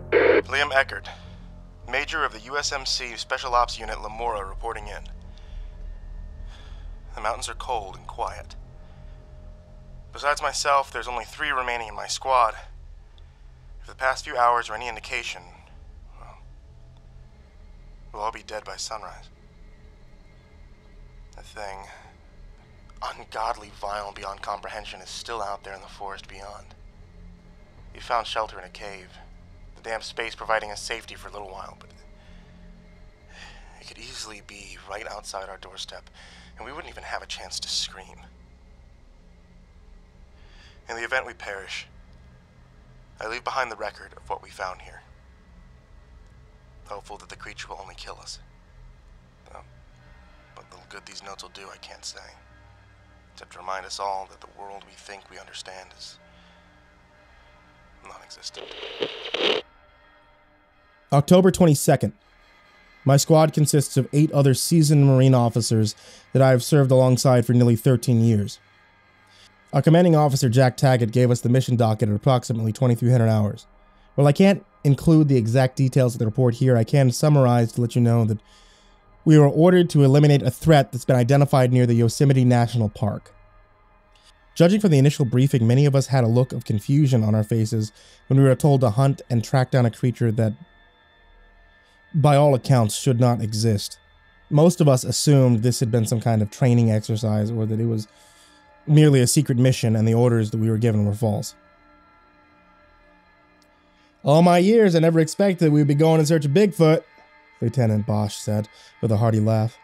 Liam Eckert, Major of the USMC Special Ops Unit Lamora, reporting in. The mountains are cold and quiet. Besides myself, there's only 3 remaining in my squad. If the past few hours are any indication, well, we'll all be dead by sunrise. The thing, ungodly vile beyond comprehension, is still out there in the forest beyond. We found shelter in a cave, the damp space providing us safety for a little while, but it could easily be right outside our doorstep, and we wouldn't even have a chance to scream. In the event we perish, I leave behind the record of what we found here, hopeful that the creature will only kill us. What little good these notes will do, I can't say, except to remind us all that the world we think we understand is non-existent. October 22nd. My squad consists of 8 other seasoned Marine officers that I have served alongside for nearly 13 years. Our commanding officer, Jack Taggart, gave us the mission docket at approximately 2,300 hours. While I can't include the exact details of the report here, I can summarize to let you know that we were ordered to eliminate a threat that's been identified near the Yosemite National Park. Judging from the initial briefing, many of us had a look of confusion on our faces when we were told to hunt and track down a creature that, by all accounts, should not exist. Most of us assumed this had been some kind of training exercise, or that it was merely a secret mission and the orders that we were given were false. "All my years, I never expected we'd be going in search of Bigfoot," Lieutenant Bosch said, with a hearty laugh.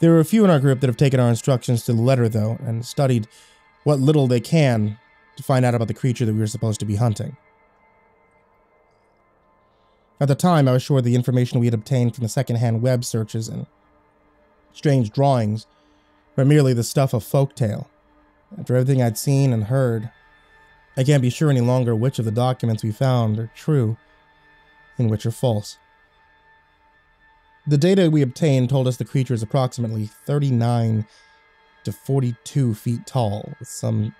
There are a few in our group that have taken our instructions to the letter, though, and studied what little they can to find out about the creature that we were supposed to be hunting. At the time, I was sure the information we had obtained from the second-hand web searches and strange drawings were merely the stuff of folktale. After everything I'd seen and heard, I can't be sure any longer which of the documents we found are true and which are false. The data we obtained told us the creature is approximately 39 to 42 feet tall, with some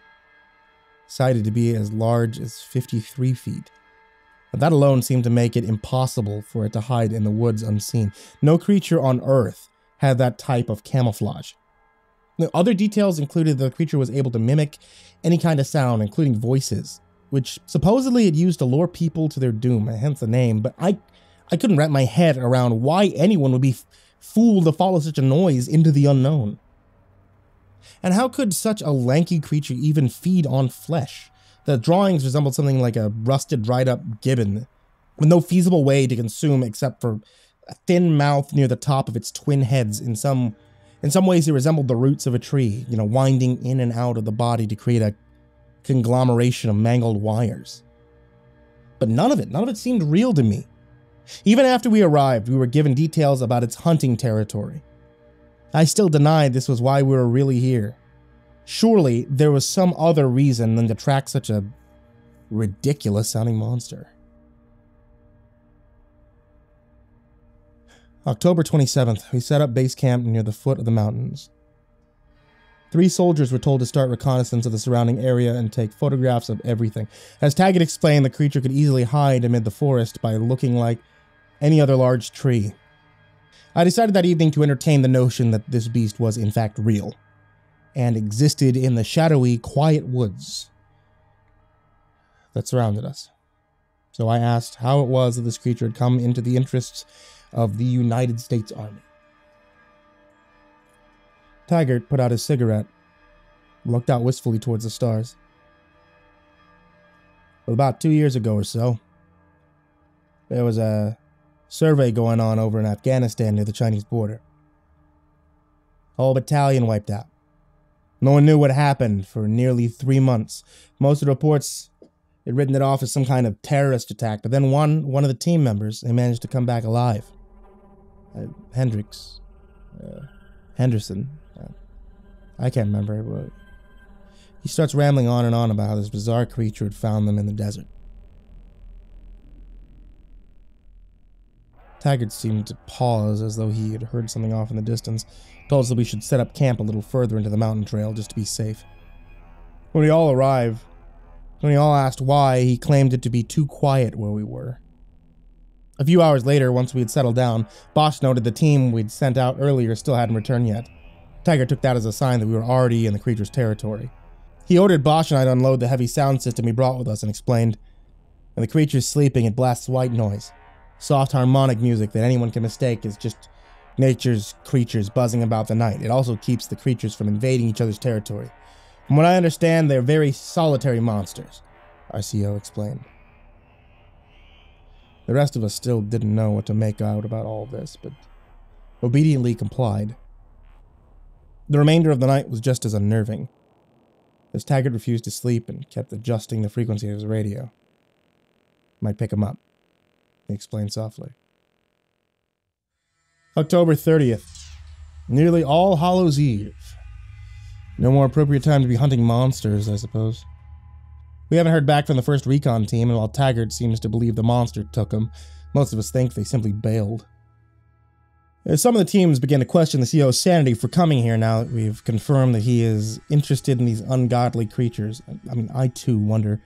cited to be as large as 53 feet. But that alone seemed to make it impossible for it to hide in the woods unseen. No creature on Earth had that type of camouflage. The other details included that the creature was able to mimic any kind of sound, including voices, which supposedly it used to lure people to their doom, hence the name, but I couldn't wrap my head around why anyone would be fooled to follow such a noise into the unknown. And how could such a lanky creature even feed on flesh? The drawings resembled something like a rusted, dried-up gibbon, with no feasible way to consume except for a thin mouth near the top of its twin heads. In some ways, it resembled the roots of a tree, winding in and out of the body to create a conglomeration of mangled wires. But none of it seemed real to me. Even after we arrived, we were given details about its hunting territory. I still denied this was why we were really here. Surely, there was some other reason than to track such a ridiculous-sounding monster. October 27th, we set up base camp near the foot of the mountains. 3 soldiers were told to start reconnaissance of the surrounding area and take photographs of everything. As Taggart explained, the creature could easily hide amid the forest by looking like any other large tree. I decided that evening to entertain the notion that this beast was in fact real, and existed in the shadowy, quiet woods that surrounded us. So I asked how it was that this creature had come into the interests of the United States Army. Taggart put out his cigarette, looked out wistfully towards the stars. Well, about 2 years ago or so, there was a survey going on over in Afghanistan near the Chinese border. Whole battalion wiped out. No one knew what happened for nearly 3 months. Most of the reports had written it off as some kind of terrorist attack, but then one of the team members, they managed to come back alive. Henderson. I can't remember. But he starts rambling on and on about how this bizarre creature had found them in the desert. Taggart seemed to pause as though he had heard something off in the distance, told us that we should set up camp a little further into the mountain trail just to be safe. When we all arrived, When we all asked why, he claimed it to be too quiet where we were. A few hours later, once we had settled down, Bosch noted the team we'd sent out earlier still hadn't returned yet. Taggart took that as a sign that we were already in the creature's territory. He ordered Bosch and I to unload the heavy sound system he brought with us and explained, "When the creature's sleeping, it blasts white noise. Soft harmonic music that anyone can mistake is just nature's creatures buzzing about the night. It also keeps the creatures from invading each other's territory. From what I understand, they're very solitary monsters," RCO explained. The rest of us still didn't know what to make out about all this, but obediently complied. The remainder of the night was just as unnerving, as Taggart refused to sleep and kept adjusting the frequency of his radio. "Might pick him up," he explained softly. October 30th, nearly All Hallows' Eve. No more appropriate time to be hunting monsters, I suppose. We haven't heard back from the first recon team, and while Taggart seems to believe the monster took him, most of us think they simply bailed. Some of the teams began to question the CO's sanity for coming here now that we've confirmed that he is interested in these ungodly creatures. I mean, I too wonder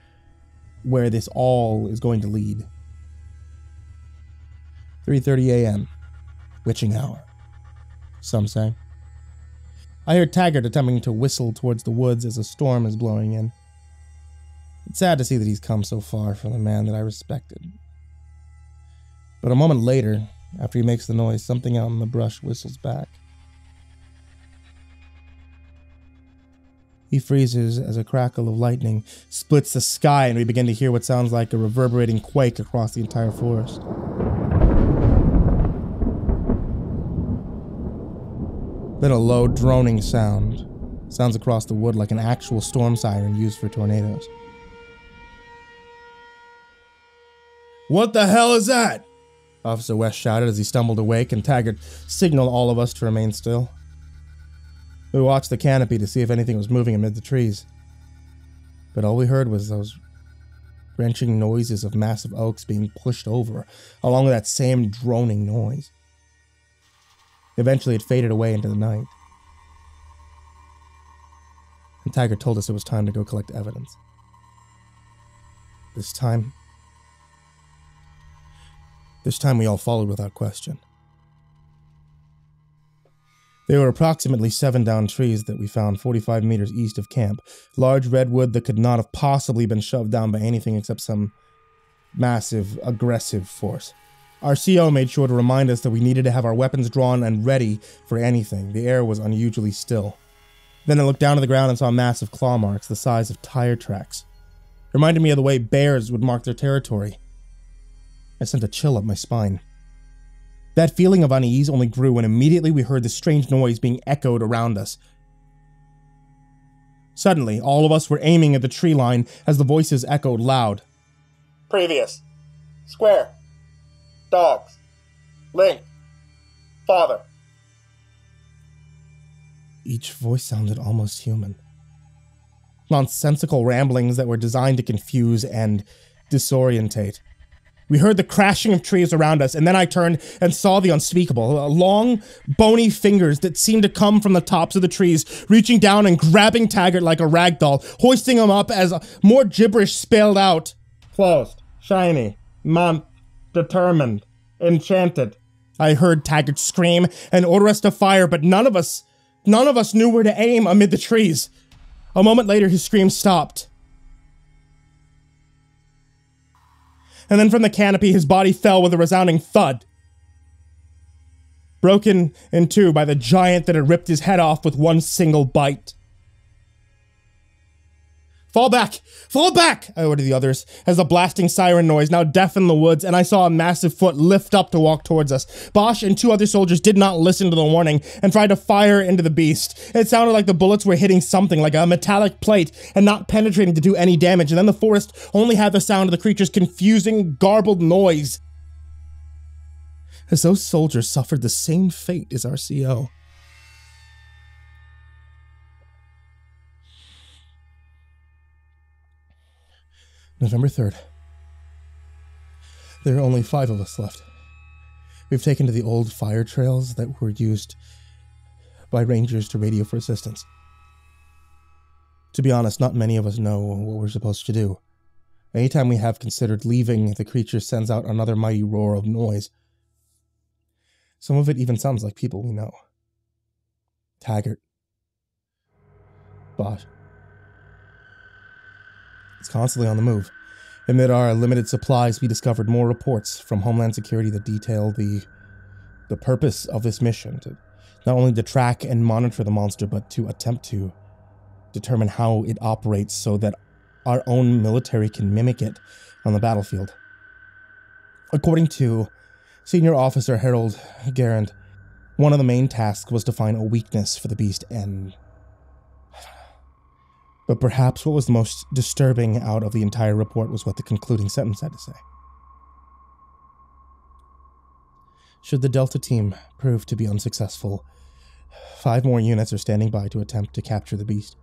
where this all is going to lead. 3:30 a.m. Witching hour, some say. I hear Taggart attempting to whistle towards the woods as a storm is blowing in. It's sad to see that he's come so far from the man that I respected. But a moment later, after he makes the noise, something out in the brush whistles back. He freezes as a crackle of lightning splits the sky, and we begin to hear what sounds like a reverberating quake across the entire forest. Then a low, droning sound sounds across the wood like an actual storm siren used for tornadoes. "What the hell is that?" Officer West shouted as he stumbled awake, and Taggart signaled all of us to remain still. We watched the canopy to see if anything was moving amid the trees, but all we heard was those wrenching noises of massive oaks being pushed over, along with that same droning noise. Eventually, it faded away into the night, and Taggart told us it was time to go collect evidence. This time we all followed without question. There were approximately 7 downed trees that we found 45 meters east of camp, large redwood that could not have possibly been shoved down by anything except some massive, aggressive force. Our CO made sure to remind us that we needed to have our weapons drawn and ready for anything. The air was unusually still. Then I looked down to the ground and saw massive claw marks the size of tire tracks. It reminded me of the way bears would mark their territory. I sent a chill up my spine. That feeling of unease only grew when immediately we heard the strange noise being echoed around us. Suddenly, all of us were aiming at the tree line as the voices echoed loud. "Previous. Square. Dogs. Link. Father." Each voice sounded almost human. Nonsensical ramblings that were designed to confuse and disorientate. We heard the crashing of trees around us, and then I turned and saw the unspeakable. Long, bony fingers that seemed to come from the tops of the trees, reaching down and grabbing Taggart like a rag doll, hoisting him up as more gibberish spelled out. "Closed. Shiny. Month. Determined. Enchanted." I heard Taggart scream and order us to fire, but none of us knew where to aim amid the trees. A moment later, his scream stopped. And then from the canopy, his body fell with a resounding thud, broken in two by the giant that had ripped his head off with one single bite. "Fall back! Fall back!" I ordered the others, as the blasting siren noise now deafened the woods, and I saw a massive foot lift up to walk towards us. Bosch and 2 other soldiers did not listen to the warning and tried to fire into the beast. It sounded like the bullets were hitting something, like a metallic plate, and not penetrating to do any damage, and then the forest only had the sound of the creature's confusing, garbled noise. As those soldiers suffered the same fate as our CO. November 3rd. There are only 5 of us left. We've taken to the old fire trails that were used by rangers to radio for assistance. To be honest, not many of us know what we're supposed to do. Anytime we have considered leaving, the creature sends out another mighty roar of noise. Some of it even sounds like people we know. Taggart. Bosch. It's constantly on the move. Amid our limited supplies, we discovered more reports from Homeland Security that detail the purpose of this mission, to not only to track and monitor the monster, but to attempt to determine how it operates so that our own military can mimic it on the battlefield. According to Senior Officer Harold Garand, one of the main tasks was to find a weakness for the beast and... But perhaps what was the most disturbing out of the entire report was what the concluding sentence had to say. Should the Delta team prove to be unsuccessful, 5 more units are standing by to attempt to capture the beast.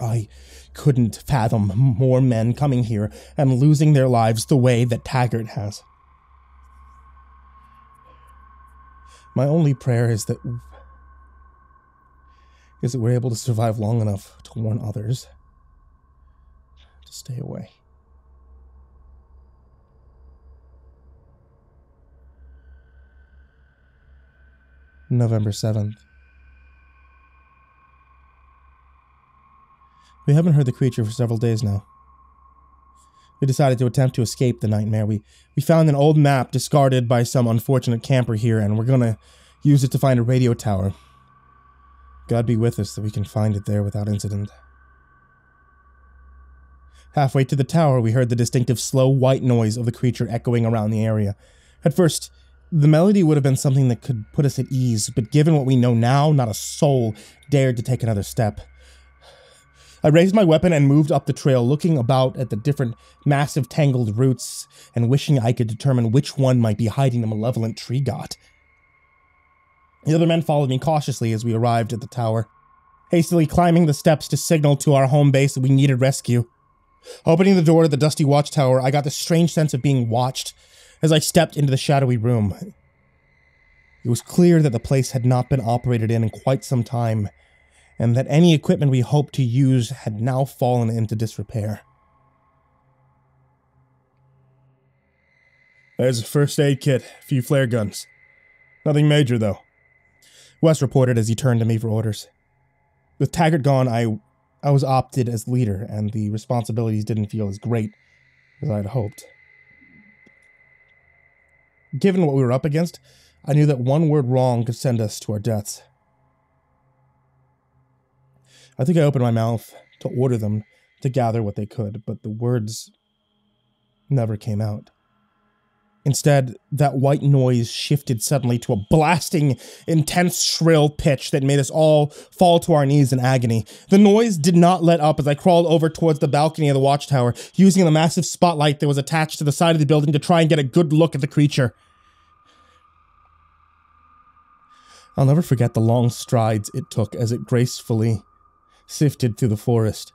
I couldn't fathom more men coming here and losing their lives the way that Taggart has. My only prayer is that we're able to survive long enough to warn others to stay away. November 7th. We haven't heard the creature for several days now. We decided to attempt to escape the nightmare. We found an old map discarded by some unfortunate camper here, and we're gonna use it to find a radio tower. God be with us that we can find it there without incident. Halfway to the tower, we heard the distinctive slow white noise of the creature echoing around the area. At first, the melody would have been something that could put us at ease, but given what we know now, not a soul dared to take another step. I raised my weapon and moved up the trail, looking about at the different massive tangled roots and wishing I could determine which one might be hiding the malevolent tree god. The other men followed me cautiously as we arrived at the tower, hastily climbing the steps to signal to our home base that we needed rescue. Opening the door to the dusty watchtower, I got the strange sense of being watched as I stepped into the shadowy room. It was clear that the place had not been operated in quite some time, and that any equipment we hoped to use had now fallen into disrepair. There's a first aid kit, a few flare guns. Nothing major, though, Wes reported as he turned to me for orders. With Taggart gone, I was opted as leader, and the responsibilities didn't feel as great as I had hoped. Given what we were up against, I knew that one word wrong could send us to our deaths. I think I opened my mouth to order them to gather what they could, but the words never came out. Instead, that white noise shifted suddenly to a blasting, intense, shrill pitch that made us all fall to our knees in agony. The noise did not let up as I crawled over towards the balcony of the watchtower, using the massive spotlight that was attached to the side of the building to try and get a good look at the creature. I'll never forget the long strides it took as it gracefully sifted through the forest,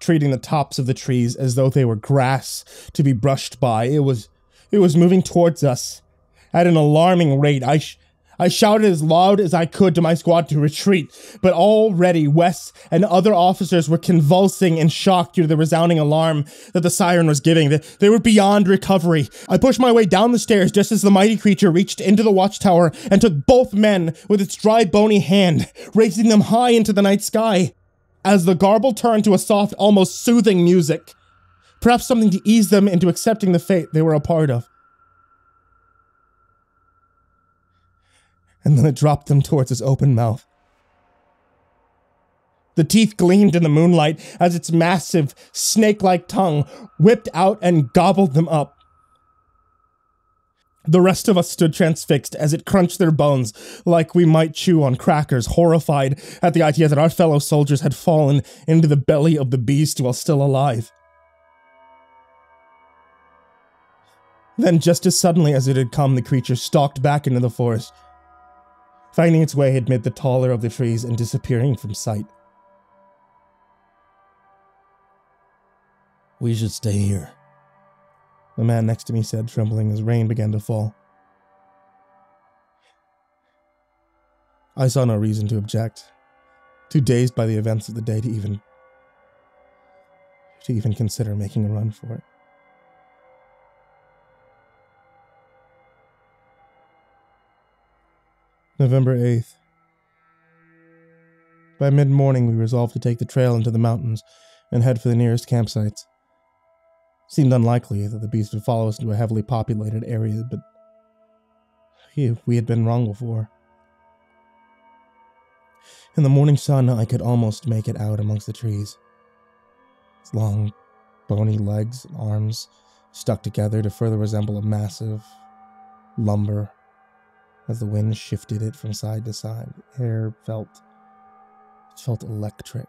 treating the tops of the trees as though they were grass to be brushed by. It was moving towards us at an alarming rate. I shouted as loud as I could to my squad to retreat, but already Wes and other officers were convulsing in shock due to the resounding alarm that the siren was giving. They were beyond recovery. I pushed my way down the stairs just as the mighty creature reached into the watchtower and took both men with its dry, bony hand, raising them high into the night sky as the garble turned to a soft, almost soothing music. Perhaps something to ease them into accepting the fate they were a part of. And then it dropped them towards its open mouth. The teeth gleamed in the moonlight as its massive, snake-like tongue whipped out and gobbled them up. The rest of us stood transfixed as it crunched their bones like we might chew on crackers, horrified at the idea that our fellow soldiers had fallen into the belly of the beast while still alive. Then, just as suddenly as it had come, the creature stalked back into the forest, finding its way amid the taller of the trees and disappearing from sight. We should stay here, the man next to me said, trembling as rain began to fall. I saw no reason to object, too dazed by the events of the day to even consider making a run for it. November 8th. By mid-morning, we resolved to take the trail into the mountains and head for the nearest campsites. It seemed unlikely that the beast would follow us into a heavily populated area, but we had been wrong before. In the morning sun, I could almost make it out amongst the trees. Its long, bony legs and arms stuck together to further resemble a massive lumber. As the wind shifted it from side to side, the air felt electric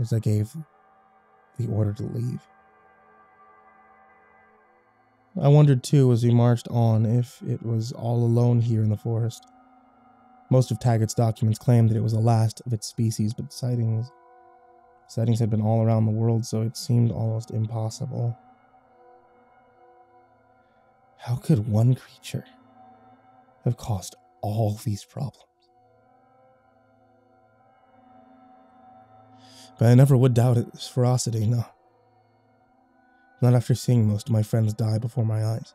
as I gave the order to leave. I wondered too, as we marched on, if it was all alone here in the forest. Most of Taggart's documents claimed that it was the last of its species, but sightings had been all around the world, so it seemed almost impossible. How could one creature have caused all these problems? But I never would doubt its ferocity, no. Not after seeing most of my friends die before my eyes.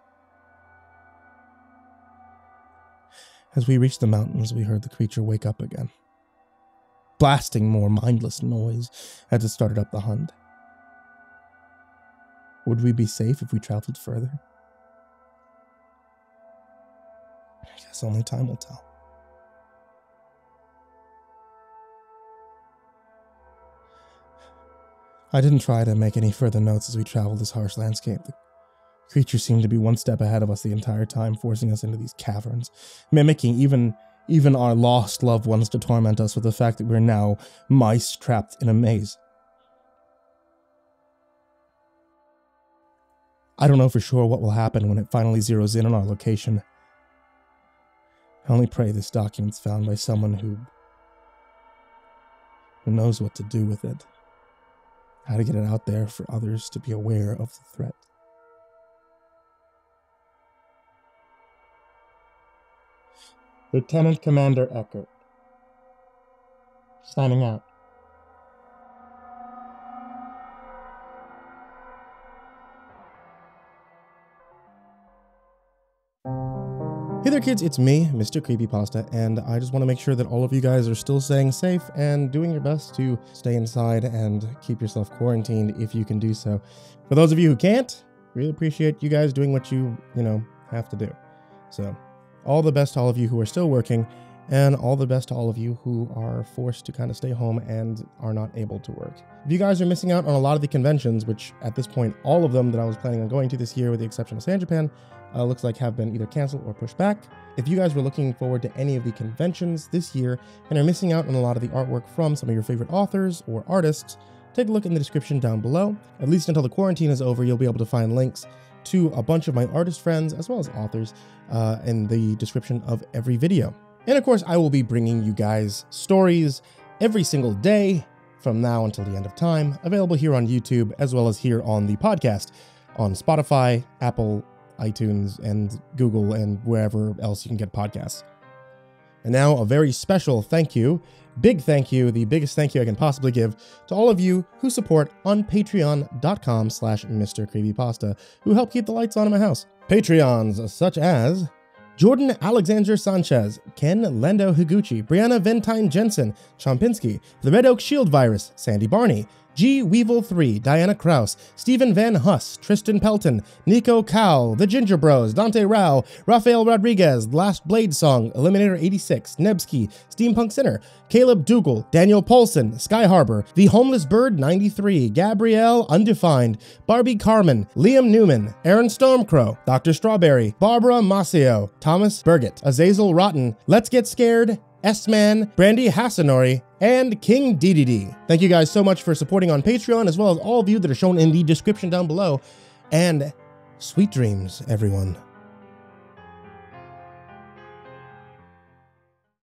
As we reached the mountains, we heard the creature wake up again, blasting more mindless noise as it started up the hunt. Would we be safe if we traveled further? I guess only time will tell. I didn't try to make any further notes as we traveled this harsh landscape. The creature seemed to be one step ahead of us the entire time, forcing us into these caverns, mimicking even our lost loved ones to torment us with the fact that we're now mice trapped in a maze. I don't know for sure what will happen when it finally zeroes in on our location. I only pray this document's found by someone who knows what to do with it, how to get it out there for others to be aware of the threat. Lieutenant Commander Eckert, signing out. Hey there kids, it's me, Mr. CreepyPasta, and I just want to make sure that all of you guys are still staying safe and doing your best to stay inside and keep yourself quarantined if you can do so. For those of you who can't, really appreciate you guys doing what you have to do. So, all the best to all of you who are still working, and all the best to all of you who are forced to kind of stay home and are not able to work. If you guys are missing out on a lot of the conventions, which at this point, all of them that I was planning on going to this year with the exception of San Japan, looks like have been either canceled or pushed back. If you guys were looking forward to any of the conventions this year and are missing out on a lot of the artwork from some of your favorite authors or artists, take a look in the description down below. At least until the quarantine is over, you'll be able to find links to a bunch of my artist friends as well as authors in the description of every video. And of course, I will be bringing you guys stories every single day from now until the end of time, available here on YouTube as well as here on the podcast on Spotify, Apple, iTunes, and Google, and wherever else you can get podcasts. And now a very special thank you, big thank you, the biggest thank you I can possibly give to all of you who support on patreon.com/MrCreepyPasta, who help keep the lights on in my house. Patreons such as Jordan Alexander Sanchez, Ken Lendo Higuchi, Brianna Ventine Jensen, Chompinski, The Red Oak Shield Virus, Sandy Barney, G. Weevil 3, Diana Kraus, Stephen Van Huss, Tristan Pelton, Nico Cowell, The Ginger Bros, Dante Rao, Rafael Rodriguez, Last Blade Song, Eliminator 86, Nebski, Steampunk Sinner, Caleb Dougal, Daniel Paulson, Sky Harbor, The Homeless Bird 93, Gabrielle Undefined, Barbie Carmen, Liam Newman, Aaron Stormcrow, Dr. Strawberry, Barbara Masio, Thomas Burgett, Azazel Rotten, Let's Get Scared, S-Man, Brandy Hassanori, and King DDD. Thank you guys so much for supporting on Patreon, as well as all of you that are shown in the description down below. And sweet dreams, everyone.